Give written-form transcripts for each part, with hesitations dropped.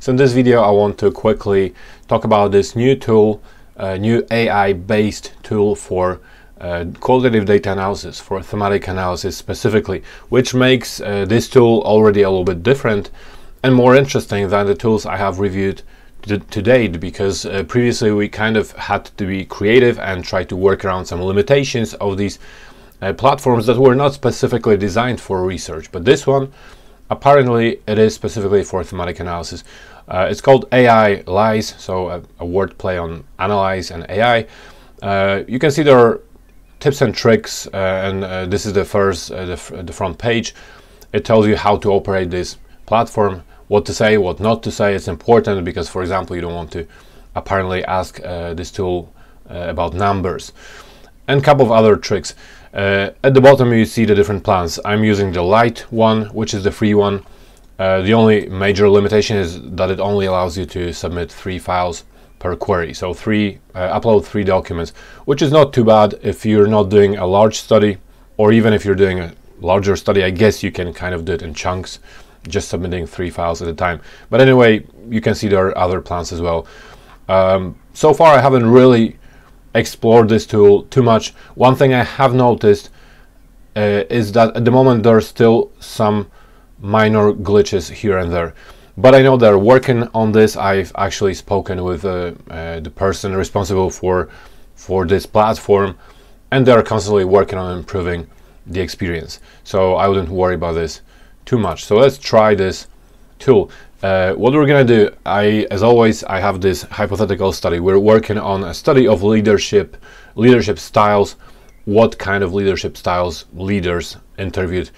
So in this video I want to quickly talk about this new tool, new AI-based tool for qualitative data analysis, for thematic analysis specifically, which makes this tool already a little bit different and more interesting than the tools I have reviewed to date, because previously we kind of had to be creative and try to work around some limitations of these platforms that were not specifically designed for research. But this one, apparently, it is specifically for thematic analysis. It's called AILYZE, so a word play on analyze and AI. You can see there are tips and tricks, and this is the first, the front page. It tells you how to operate this platform, what to say, what not to say. It's important because, for example, you don't want to apparently ask this tool about numbers. And a couple of other tricks. At the bottom you see the different plans. I'm using the light one, which is the free one. The only major limitation is that it only allows you to submit 3 files per query, so upload 3 documents, which is not too bad if you're not doing a large study, or even if you're doing a larger study, I guess you can kind of do it in chunks, just submitting 3 files at a time. But anyway, you can see there are other plans as well. So far I haven't really explored this tool too much. One thing I have noticed is that at the moment there are still some minor glitches here and there, but I know they're working on this. I've actually spoken with the person responsible for this platform, and they're constantly working on improving the experience, so I wouldn't worry about this too much. So let's try this tool. What we're gonna do, as always, I have this hypothetical study. We're working on a study of leadership styles, what kind of leadership styles leaders interviewed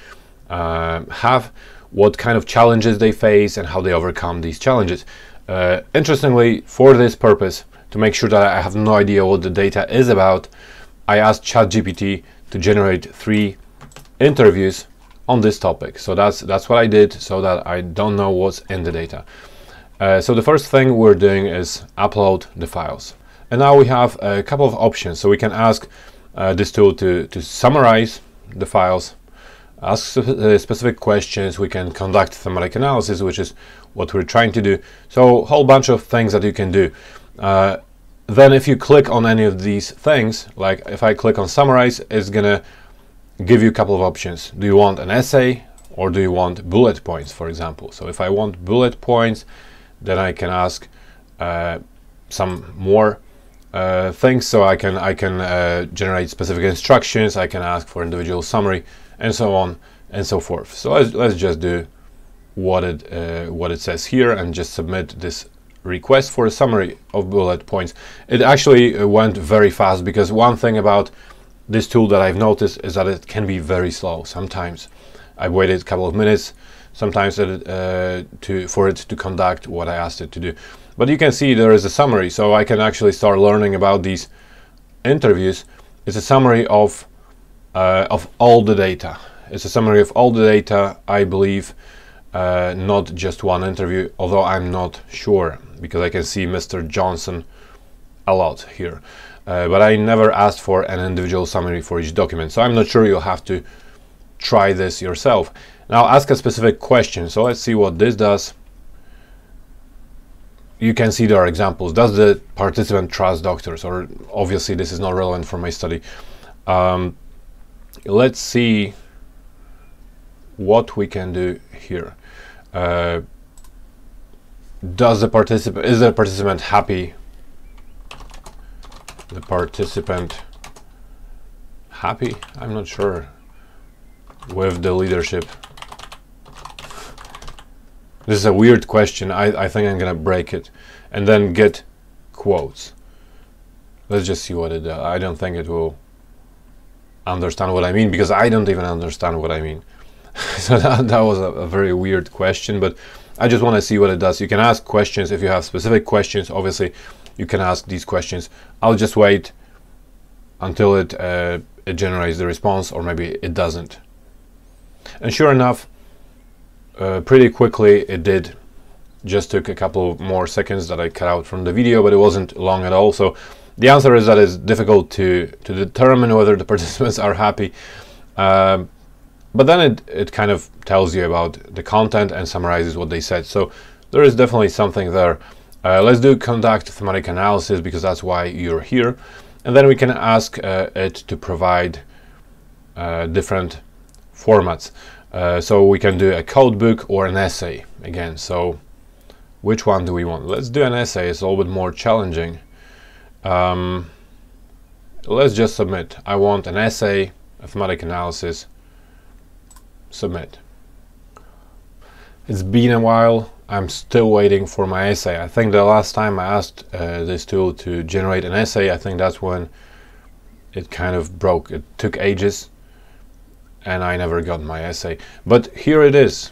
have, what kind of challenges they face and how they overcome these challenges. Interestingly, for this purpose, to make sure that I have no idea what the data is about, I asked ChatGPT to generate 3 interviews on this topic. So that's what I did, so that I don't know what's in the data. So the first thing we're doing is upload the files, and now we have a couple of options. So we can ask this tool to summarize the files, ask specific questions. We can conduct thematic analysis, which is what we're trying to do. So a whole bunch of things that you can do. Then if you click on any of these things, like if I click on summarize, it's gonna give you a couple of options. Do you want an essay, or do you want bullet points, for example? So if I want bullet points, then I can ask some more things. So I can generate specific instructions, I can ask for individual summary, and so on and so forth. So let's just do what it says here and just submit this request for a summary of bullet points. It actually went very fast, because one thing about this tool that I've noticed is that it can be very slow sometimes. I waited a couple of minutes sometimes for it to conduct what I asked it to do. But you can see there is a summary, so I can actually start learning about these interviews. It's a summary of all the data. It's a summary of all the data, I believe, not just one interview, although I'm not sure, because I can see Mr. Johnson a lot here. But I never asked for an individual summary for each document, so I'm not sure. You'll have to try this yourself. Now ask a specific question, so let's see what this does. You can see there are examples. Does the participant trust doctors? Or obviously this is not relevant for my study. Let's see what we can do here. Is the participant happy? The participant happy? I'm not sure. With the leadership. This is a weird question. I think I'm gonna break it. And then get quotes. Let's just see what it does. I don't think it will understand what I mean, because I don't even understand what I mean. So that was a very weird question, but I just want to see what it does. You can ask questions if you have specific questions, obviously. You can ask these questions. I'll just wait until it generates the response, or maybe it doesn't. And sure enough, pretty quickly it did. Just took a couple more seconds that I cut out from the video, but it wasn't long at all. So the answer is that it's difficult to determine whether the participants are happy. But then it kind of tells you about the content and summarizes what they said. So there is definitely something there. Let's do conduct thematic analysis, because that's why you're here. And then we can ask it to provide different formats. So we can do a code book or an essay again. So which one do we want? Let's do an essay. It's a little bit more challenging. Let's just submit. I want an essay, a thematic analysis, submit. It's been a while. I'm still waiting for my essay. I think the last time I asked this tool to generate an essay, I think that's when it kind of broke. It took ages and I never got my essay. But here it is.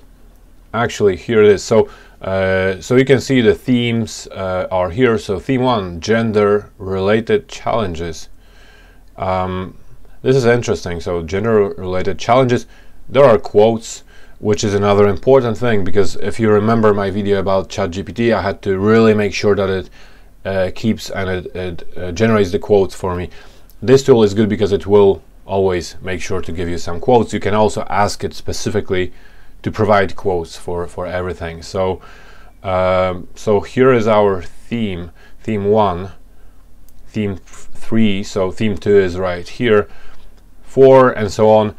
Actually, here it is. So, so you can see the themes are here. So theme one, gender-related challenges. This is interesting. So gender-related challenges, there are quotes, which is another important thing, because if you remember my video about ChatGPT, I had to really make sure that it keeps and it generates the quotes for me. This tool is good because it will always make sure to give you some quotes. You can also ask it specifically to provide quotes for everything. So, so here is our theme, theme one, theme three, so theme two is right here, four, and so on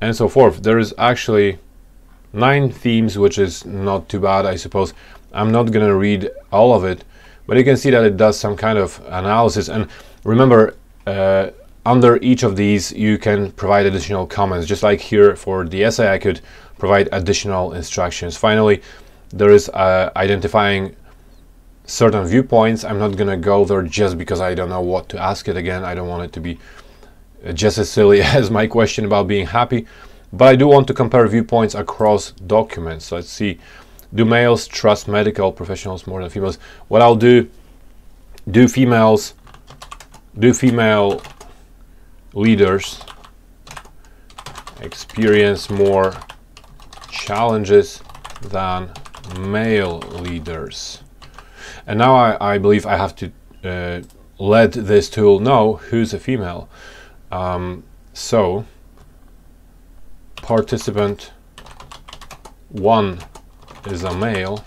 and so forth. There is actually 9 themes, which is not too bad, I suppose. I'm not gonna read all of it, but you can see that it does some kind of analysis. And remember, under each of these you can provide additional comments. Just like here for the essay, I could provide additional instructions. Finally, there is identifying certain viewpoints. I'm not gonna go there just because I don't know what to ask it again. I don't want it to be just as silly as my question about being happy. But I do want to compare viewpoints across documents. So let's see. Do males trust medical professionals more than females? What I'll do, do female leaders experience more challenges than male leaders? And now I believe I have to let this tool know who's a female. So participant 1 is a male,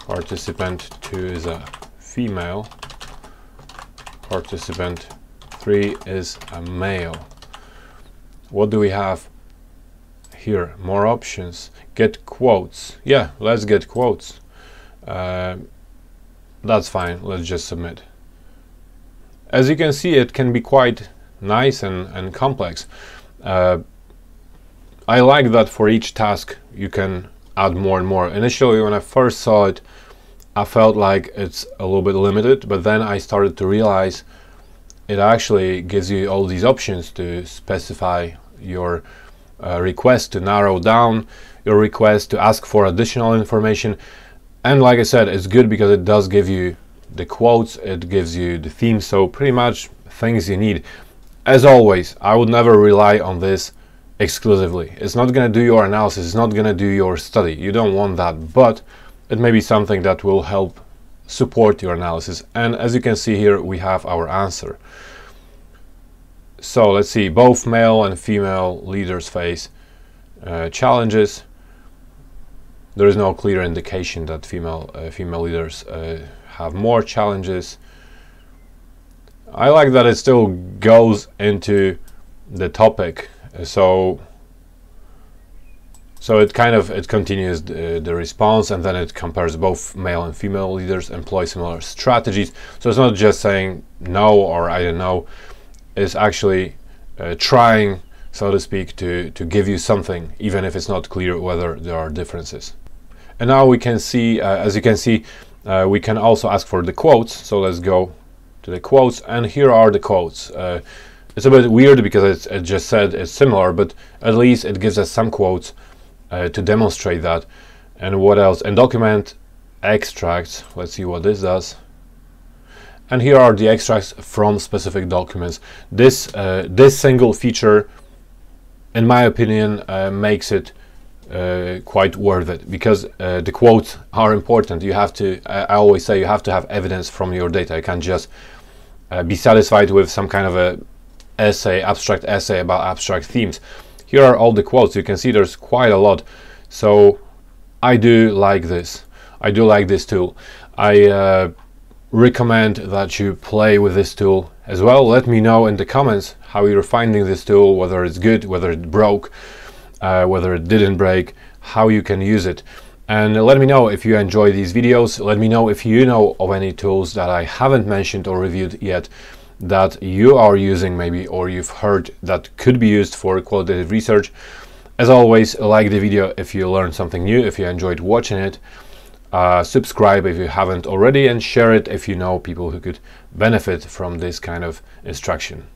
participant 2 is a female, participant 3 is a male. What do we have here? More options. Get quotes. Yeah, let's get quotes. That's fine. Let's just submit. As you can see, it can be quite nice and complex. I like that for each task you can add more and more. Initially, when I first saw it, I felt like it's a little bit limited, but then I started to realize it actually gives you all these options to specify your request, to narrow down your request, to ask for additional information. And like I said, it's good because it does give you the quotes, it gives you the theme, so pretty much things you need. As always, I would never rely on this exclusively. It's not going to do your analysis, it's not going to do your study. You don't want that, but it may be something that will help support your analysis. And as you can see here, we have our answer. So let's see, both male and female leaders face challenges. There is no clear indication that female leaders have more challenges. I like that it still goes into the topic. So it kind of continues the response, and then it compares both male and female leaders employ similar strategies. So it's not just saying no or I don't know. It's actually trying, so to speak, to give you something, even if it's not clear whether there are differences. And now we can see, as you can see, we can also ask for the quotes. So let's go to the quotes, and here are the quotes. It's a bit weird because it just said it's similar, but at least it gives us some quotes to demonstrate that. And what else? And document extracts. Let's see what this does. And here are the extracts from specific documents. This single feature, in my opinion, makes it quite worth it, because the quotes are important. You have to, I always say, you have to have evidence from your data. You can't just be satisfied with some kind of a abstract essay about abstract themes. Here are all the quotes. You can see there's quite a lot. So I do like this. I do like this tool. I recommend that you play with this tool as well. Let me know in the comments how you're finding this tool, whether it's good, whether it broke, whether it didn't break, how you can use it. And let me know if you enjoy these videos. Let me know if you know of any tools that I haven't mentioned or reviewed yet that you are using maybe, or you've heard that could be used for qualitative research. As always, like the video if you learned something new, if you enjoyed watching it, subscribe if you haven't already, and share it if you know people who could benefit from this kind of instruction.